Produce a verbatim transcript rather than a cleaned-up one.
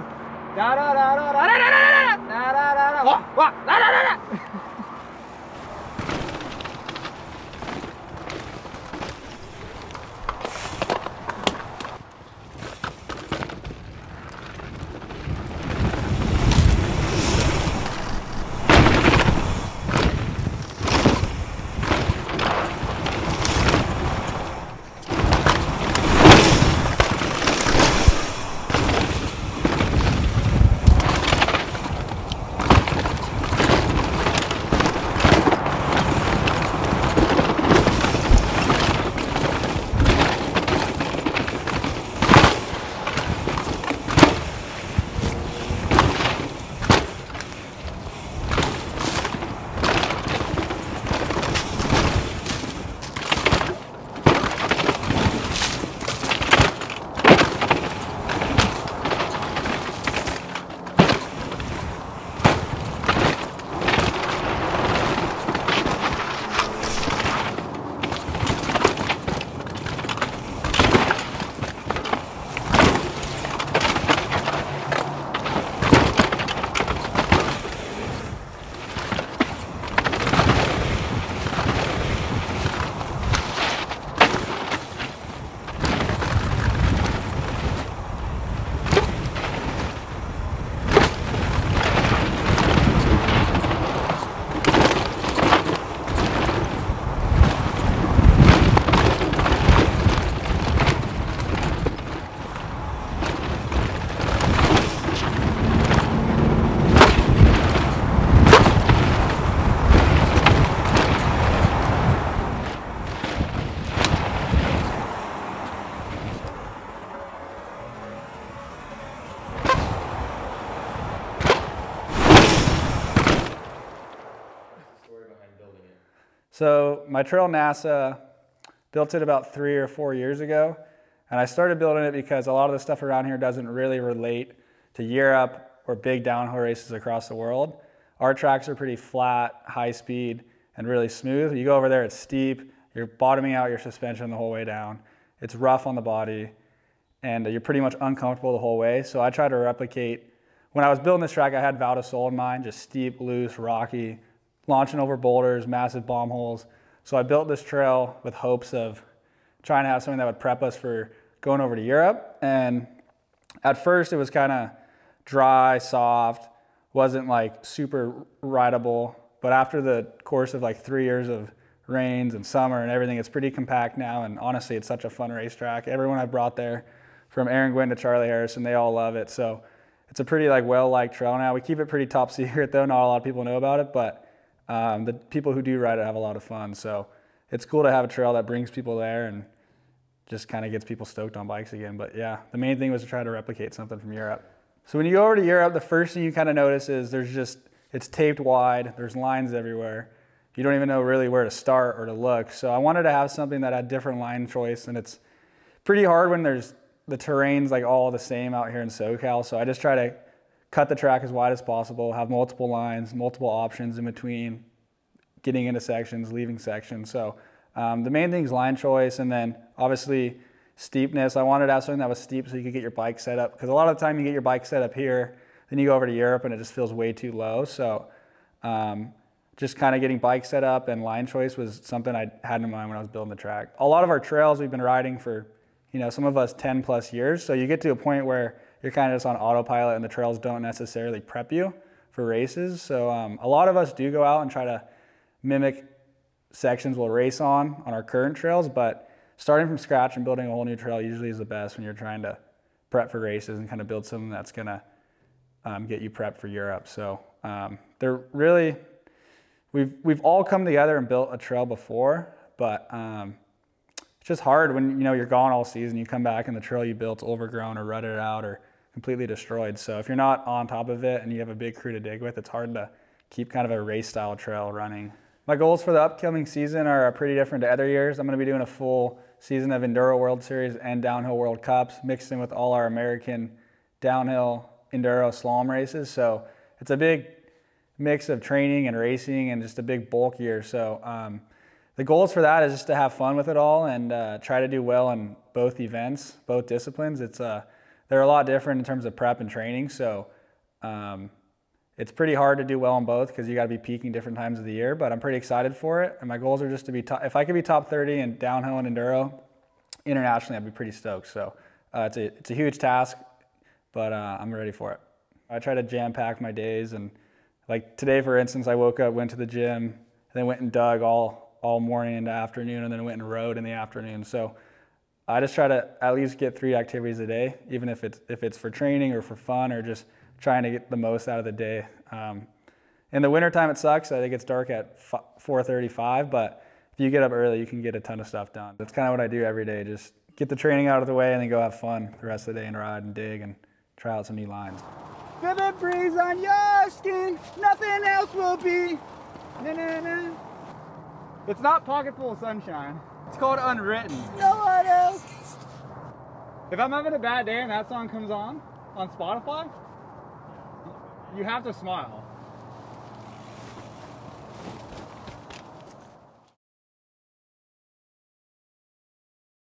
goes, da da da da da da da da da da da da wah wah da da da da. So my trail NASA, built it about three or four years ago, and I started building it because a lot of the stuff around here doesn't really relate to Europe or big downhill races across the world. Our tracks are pretty flat, high speed, and really smooth. You go over there, it's steep, you're bottoming out your suspension the whole way down, it's rough on the body, and you're pretty much uncomfortable the whole way. So I try to replicate, when I was building this track I had Val d'Isola in mind, just steep, loose, rocky, launching over boulders, massive bomb holes. So I built this trail with hopes of trying to have something that would prep us for going over to Europe. And at first it was kind of dry, soft, wasn't like super rideable. But after the course of like three years of rains and summer and everything, it's pretty compact now. And honestly, it's such a fun racetrack. Everyone I brought there, from Aaron Gwynn to Charlie Harrison, they all love it. So it's a pretty like well-liked trail now. We keep it pretty top secret though. Not a lot of people know about it, but Um, the people who do ride it have a lot of fun, so it's cool to have a trail that brings people there and just kind of gets people stoked on bikes again. But yeah, the main thing was to try to replicate something from Europe. So when you go over to Europe, the first thing you kind of notice is there's just, it's taped wide, there's lines everywhere. You don't even know really where to start or to look. So I wanted to have something that had different line choice, and it's pretty hard when there's the terrain's like all the same out here in SoCal, so I just try to cut the track as wide as possible, have multiple lines, multiple options in between, getting into sections, leaving sections. So um, the main thing is line choice, and then obviously steepness. I wanted to have something that was steep so you could get your bike set up, because a lot of the time you get your bike set up here, then you go over to Europe and it just feels way too low. So um, just kind of getting bike set up and line choice was something I had in mind when I was building the track. A lot of our trails we've been riding for, you know, some of us ten plus years. So you get to a point where you're kind of just on autopilot and the trails don't necessarily prep you for races. So um, a lot of us do go out and try to mimic sections we'll race on on our current trails, but starting from scratch and building a whole new trail usually is the best when you're trying to prep for races and kind of build something that's gonna um, get you prepped for Europe. So um, they're really, we've, we've all come together and built a trail before, but um, it's just hard when, you know, you're gone all season, you come back and the trail you built's overgrown or rutted out or completely destroyed. So if you're not on top of it and you have a big crew to dig with, it's hard to keep kind of a race style trail running. My goals for the upcoming season are pretty different to other years. I'm going to be doing a full season of Enduro World Series and Downhill World Cups mixed in with all our American downhill enduro slalom races. So it's a big mix of training and racing and just a big bulk year. So um, the goals for that is just to have fun with it all and uh, try to do well in both events, both disciplines. It's uh, they're a lot different in terms of prep and training. So um, it's pretty hard to do well on both because you got to be peaking different times of the year, but I'm pretty excited for it. And my goals are just to be, top, if I could be top thirty in downhill and enduro internationally, I'd be pretty stoked. So uh, it's, a, it's a huge task, but uh, I'm ready for it. I try to jam pack my days, and like today, for instance, I woke up, went to the gym, and then went and dug all, all morning into afternoon, and then went and rode in the afternoon. So I just try to at least get three activities a day, even if it's, if it's for training or for fun or just trying to get the most out of the day. Um, in the wintertime, it sucks. I think it's dark at four thirty-five, but if you get up early, you can get a ton of stuff done. That's kind of what I do every day. Just get the training out of the way and then go have fun the rest of the day and ride and dig and try out some new lines. Vivid breeze on your skin, nothing else will be. Na, na, na. It's not Pocket Full of Sunshine. It's called Unwritten. No one else. If I'm having a bad day and that song comes on on Spotify, you have to smile.